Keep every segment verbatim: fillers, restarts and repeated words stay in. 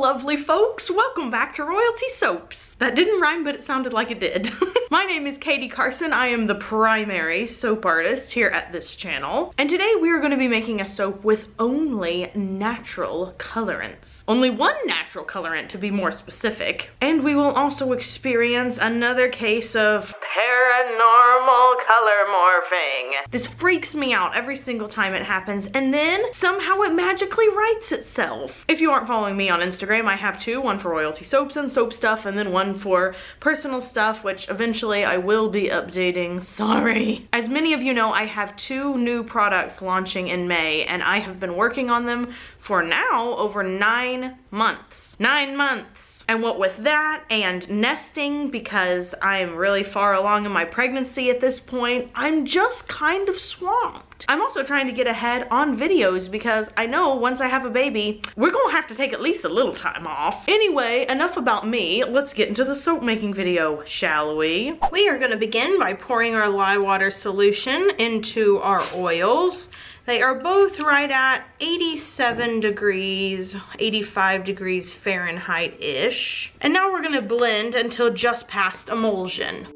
lovely folks, welcome back to Royalty Soaps. That didn't rhyme, but it sounded like it did. My name is Katie Carson. I am the primary soap artist here at this channel, and today we are going to be making a soap with only natural colorants. Only one natural colorant, to be more specific, and we will also experience another case of paranormal color morphing. This freaks me out every single time it happens, and then somehow it magically writes itself. If you aren't following me on Instagram, I have two, one for Royalty Soaps and soap stuff, and then one for personal stuff, which eventually I will be updating, sorry. As many of you know, I have two new products launching in May, and I have been working on them for now over nine months. Nine months. And what with that and nesting, because I am really far along in my pregnancy at this point, I'm just kind of swamped. I'm also trying to get ahead on videos because I know once I have a baby, we're gonna have to take at least a little time off. Anyway, enough about me. Let's get into the soap making video, shall we? We are gonna begin by pouring our lye water solution into our oils. They are both right at eighty-seven degrees, eighty-five degrees Fahrenheit-ish. And now we're gonna blend until just past emulsion.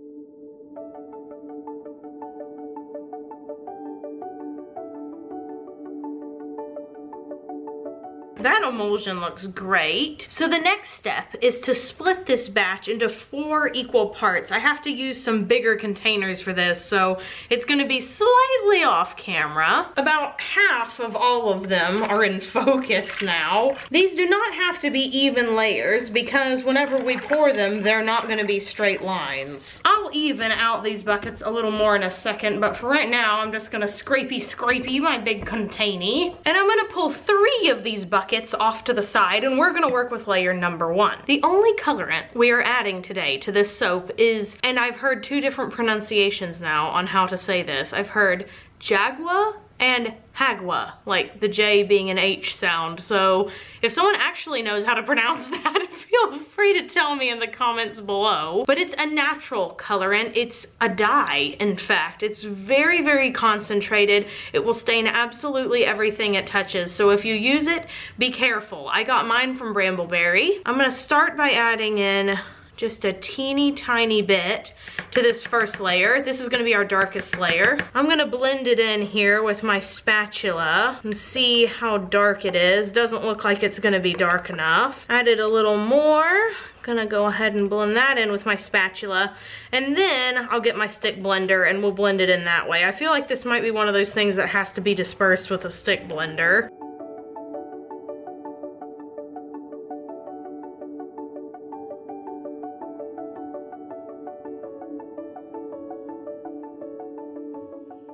That emulsion looks great. So the next step is to split this batch into four equal parts. I have to use some bigger containers for this, so it's gonna be slightly off camera. About half of all of them are in focus now. These do not have to be even layers because whenever we pour them, they're not gonna be straight lines. I'll even out these buckets a little more in a second, but for right now, I'm just gonna scrapey scrapey my big container, and I'm gonna pull three of these buckets off to the side, and we're gonna work with layer number one. The only colorant we are adding today to this soap is, and I've heard two different pronunciations now on how to say this. I've heard Jagua and Hagua, like the J being an H sound. So if someone actually knows how to pronounce that, feel free to tell me in the comments below. But it's a natural colorant. It's a dye, in fact. It's very, very concentrated. It will stain absolutely everything it touches. So if you use it, be careful. I got mine from Brambleberry. I'm gonna start by adding in just a teeny tiny bit to this first layer. This is gonna be our darkest layer. I'm gonna blend it in here with my spatula and see how dark it is. Doesn't look like it's gonna be dark enough. Added a little more. Gonna go ahead and blend that in with my spatula, and then I'll get my stick blender and we'll blend it in that way. I feel like this might be one of those things that has to be dispersed with a stick blender.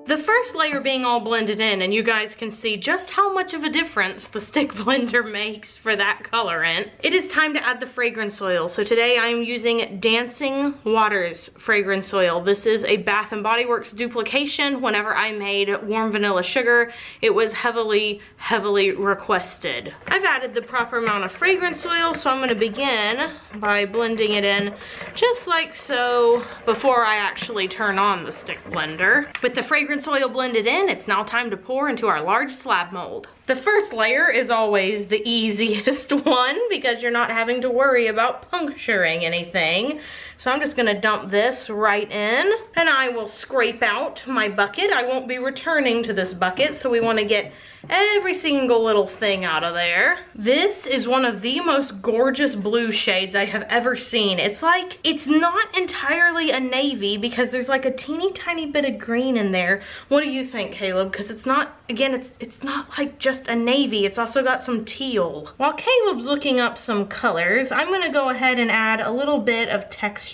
The first layer being all blended in, and you guys can see just how much of a difference the stick blender makes for that colorant. It is time to add the fragrance oil. So today I'm using Dancing Waters fragrance oil. This is a Bath and Body Works duplication. Whenever I made warm vanilla sugar, it was heavily, heavily requested. I've added the proper amount of fragrance oil, so I'm gonna begin by blending it in just like so before I actually turn on the stick blender. With the fragrance oil blended in, it's now time to pour into our large slab mold. The first layer is always the easiest one because you're not having to worry about puncturing anything. So I'm just gonna dump this right in, and I will scrape out my bucket. I won't be returning to this bucket, so we wanna get every single little thing out of there. This is one of the most gorgeous blue shades I have ever seen. It's like, it's not entirely a navy because there's like a teeny tiny bit of green in there. What do you think, Caleb? Because it's not, again, it's it's not like just a navy. It's also got some teal. While Caleb's looking up some colors, I'm gonna go ahead and add a little bit of texture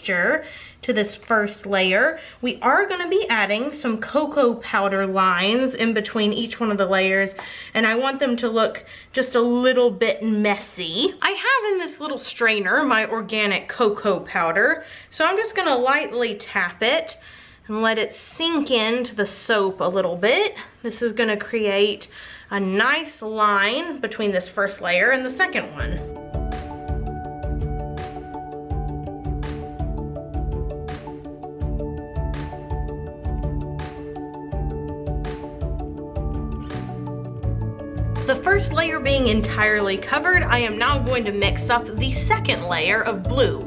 to this first layer. We are gonna be adding some cocoa powder lines in between each one of the layers, and I want them to look just a little bit messy. I have in this little strainer my organic cocoa powder, so I'm just gonna lightly tap it and let it sink into the soap a little bit. This is gonna create a nice line between this first layer and the second one. The first layer being entirely covered, I am now going to mix up the second layer of blue.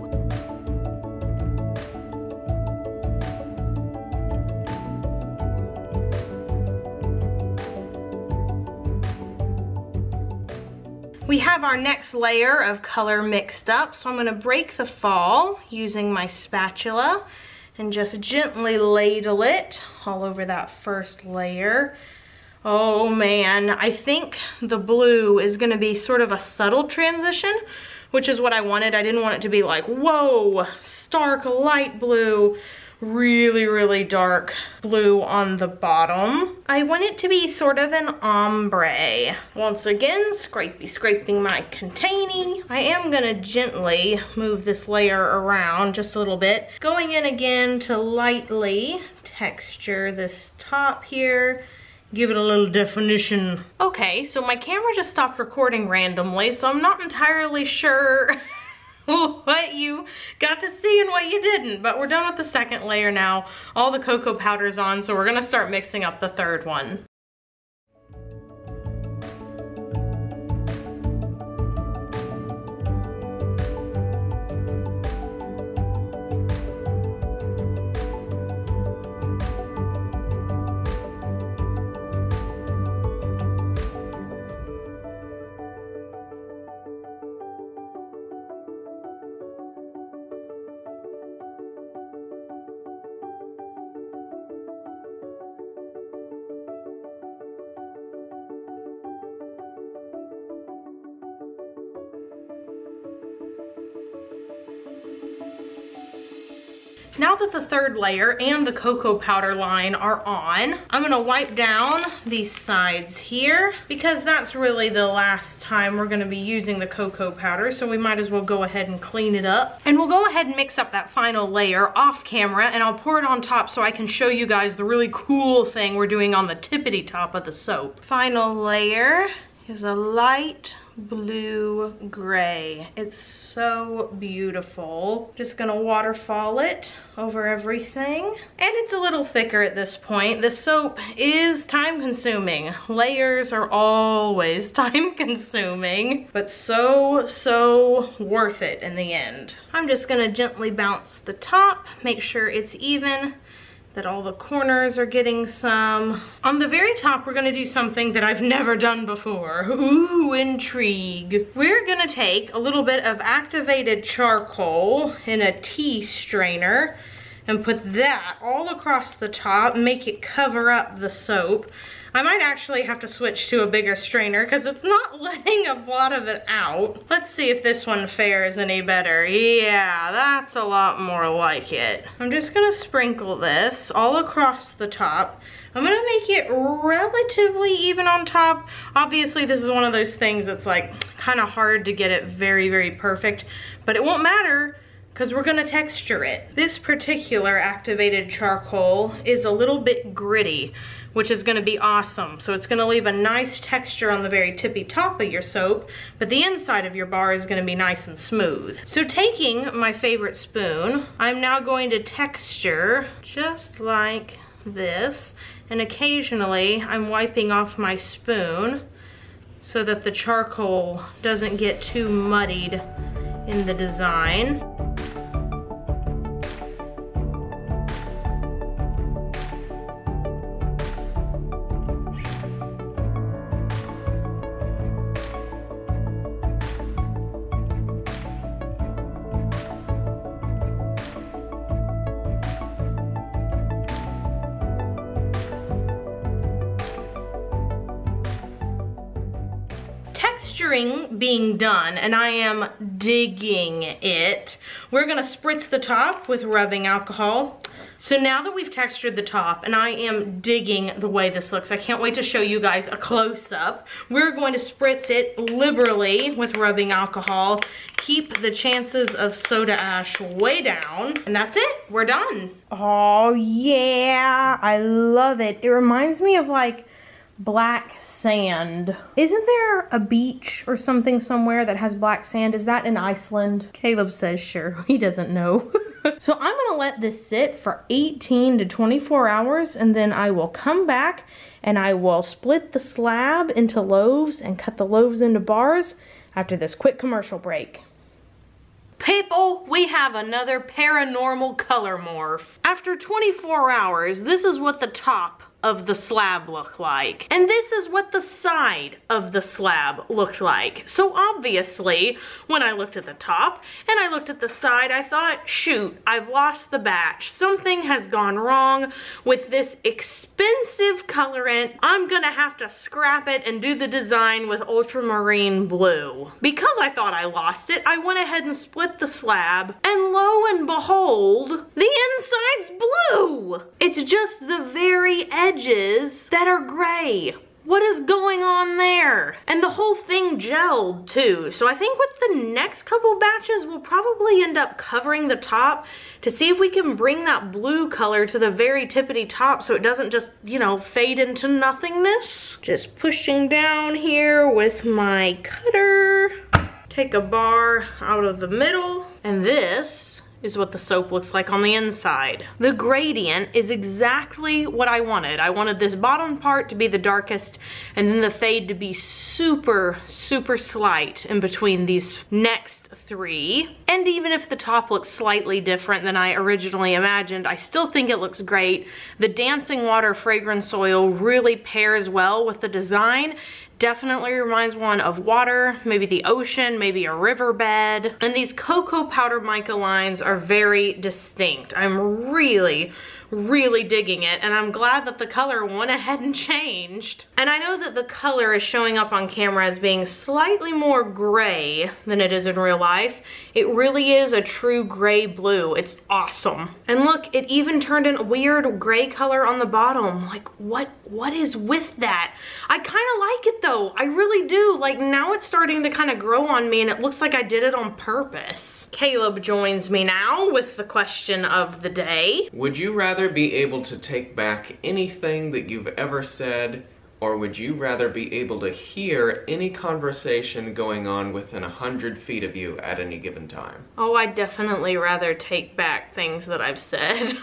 We have our next layer of color mixed up, so I'm going to break the fall using my spatula and just gently ladle it all over that first layer. Oh man, I think the blue is going to be sort of a subtle transition, which is what I wanted. I didn't want it to be like, whoa, stark light blue, really, really dark blue on the bottom. I want it to be sort of an ombre. Once again, scrapey scraping my containing. I am gonna gently move this layer around just a little bit. Going in again to lightly texture this top here. Give it a little definition. Okay, so my camera just stopped recording randomly, so I'm not entirely sure what you got to see and what you didn't, but we're done with the second layer now. All the cocoa powder's on, so we're gonna start mixing up the third one. Now that the third layer and the cocoa powder line are on, I'm gonna wipe down these sides here because that's really the last time we're gonna be using the cocoa powder, so we might as well go ahead and clean it up. And we'll go ahead and mix up that final layer off camera, and I'll pour it on top so I can show you guys the really cool thing we're doing on the tippity top of the soap. Final layer is a light blue gray. It's so beautiful. Just gonna waterfall it over everything. And it's a little thicker at this point. The soap is time consuming. Layers are always time consuming, but so, so worth it in the end. I'm just gonna gently bounce the top, make sure it's even, that all the corners are getting some. On the very top, we're gonna do something that I've never done before. Ooh, intrigue. We're gonna take a little bit of activated charcoal in a tea strainer and put that all across the top, make it cover up the soap. I might actually have to switch to a bigger strainer because it's not letting a lot of it out. Let's see if this one fares any better. Yeah, that's a lot more like it. I'm just gonna sprinkle this all across the top. I'm gonna make it relatively even on top. Obviously, this is one of those things that's like kind of hard to get it very, very perfect, but it won't matter because we're gonna texture it. This particular activated charcoal is a little bit gritty, which is gonna be awesome. So it's gonna leave a nice texture on the very tippy top of your soap, but the inside of your bar is gonna be nice and smooth. So taking my favorite spoon, I'm now going to texture just like this, and occasionally I'm wiping off my spoon so that the charcoal doesn't get too muddied in the design. Being done, and I am digging it. We're gonna spritz the top with rubbing alcohol. So now that we've textured the top, and I am digging the way this looks, I can't wait to show you guys a close-up. We're going to spritz it liberally with rubbing alcohol, keep the chances of soda ash way down, and that's it, we're done. Oh yeah, I love it. It reminds me of like black sand. Isn't there a beach or something somewhere that has black sand? Is that in Iceland? Caleb says sure, he doesn't know. So I'm gonna let this sit for eighteen to twenty-four hours, and then I will come back and I will split the slab into loaves and cut the loaves into bars after this quick commercial break. People, we have another paranormal color morph. After twenty-four hours, this is what the top of the slab looked like. And this is what the side of the slab looked like. So obviously, when I looked at the top and I looked at the side, I thought, shoot, I've lost the batch. Something has gone wrong with this expensive colorant. I'm gonna have to scrap it and do the design with ultramarine blue. Because I thought I lost it, I went ahead and split the slab, and lo and behold, the inside's blue. It's just the very end edges that are gray. What is going on there? And the whole thing gelled too. So I think with the next couple batches, we'll probably end up covering the top to see if we can bring that blue color to the very tippity top so it doesn't just, you know, fade into nothingness. Just pushing down here with my cutter. Take a bar out of the middle, and this is what the soap looks like on the inside. The gradient is exactly what I wanted. I wanted this bottom part to be the darkest and then the fade to be super, super slight in between these next three. And even if the top looks slightly different than I originally imagined, I still think it looks great. The Dancing Water fragrance oil really pairs well with the design. Definitely reminds one of water, maybe the ocean, maybe a riverbed. And these cocoa powder mica lines are very distinct. I'm really, really digging it, and I'm glad that the color went ahead and changed. And I know that the color is showing up on camera as being slightly more gray than it is in real life. It really is a true gray blue. It's awesome. And look, it even turned in a weird gray color on the bottom. Like, what? What is with that? I kind of like it though. I really do. Like, now it's starting to kind of grow on me, and it looks like I did it on purpose. Caleb joins me now with the question of the day. Would you rather be able to take back anything that you've ever said, or would you rather be able to hear any conversation going on within a hundred feet of you at any given time? Oh, I'd definitely rather take back things that I've said.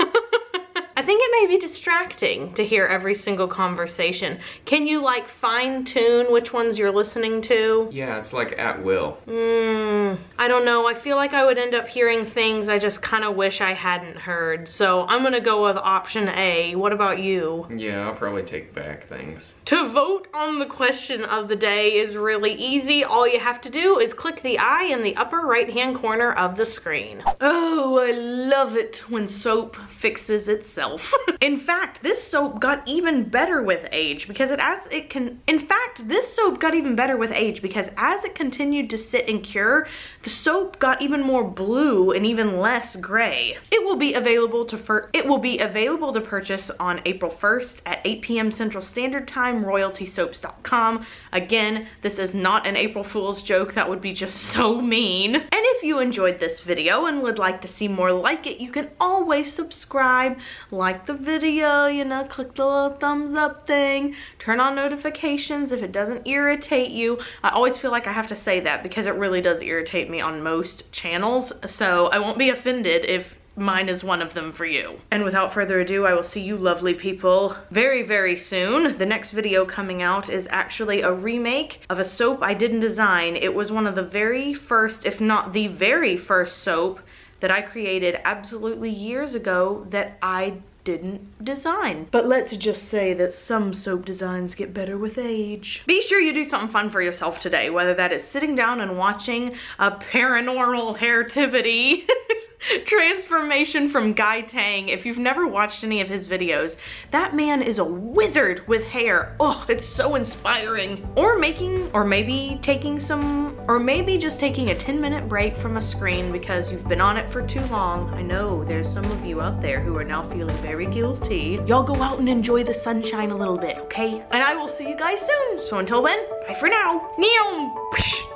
I think it may be distracting to hear every single conversation. Can you, like, fine tune which ones you're listening to? Yeah, it's like at will. Mm, I don't know. I feel like I would end up hearing things I just kind of wish I hadn't heard. So I'm gonna go with option A. What about you? Yeah, I'll probably take back things. To vote on the question of the day is really easy. All you have to do is click the eye in the upper right-hand corner of the screen. Oh, I love it when soap fixes itself. In fact, this soap got even better with age because it as it can in fact this soap got even better with age because as it continued to sit and cure, the soap got even more blue and even less gray. It will be available to for it will be available to purchase on April first at eight p m Central Standard Time, royalty soaps dot com. Again, this is not an April Fool's joke. That would be just so mean. And if you enjoyed this video and would like to see more like it, you can always subscribe. Like the video, you know, click the little thumbs up thing, turn on notifications if it doesn't irritate you. I always feel like I have to say that because it really does irritate me on most channels, so I won't be offended if mine is one of them for you. And without further ado, I will see you lovely people very, very soon. The next video coming out is actually a remake of a soap I didn't design. It was one of the very first, if not the very first soap that I created absolutely years ago that I didn't design. But let's just say that some soap designs get better with age. Be sure you do something fun for yourself today, whether that is sitting down and watching a paranormal hairtivity transformation from Guy Tang. If you've never watched any of his videos, that man is a wizard with hair. Oh, it's so inspiring. Or making, or maybe taking some, or maybe just taking a ten minute break from a screen because you've been on it for too long. I know there's some of you out there who are now feeling very guilty. Y'all go out and enjoy the sunshine a little bit, okay? And I will see you guys soon. So until then, bye for now. Neom.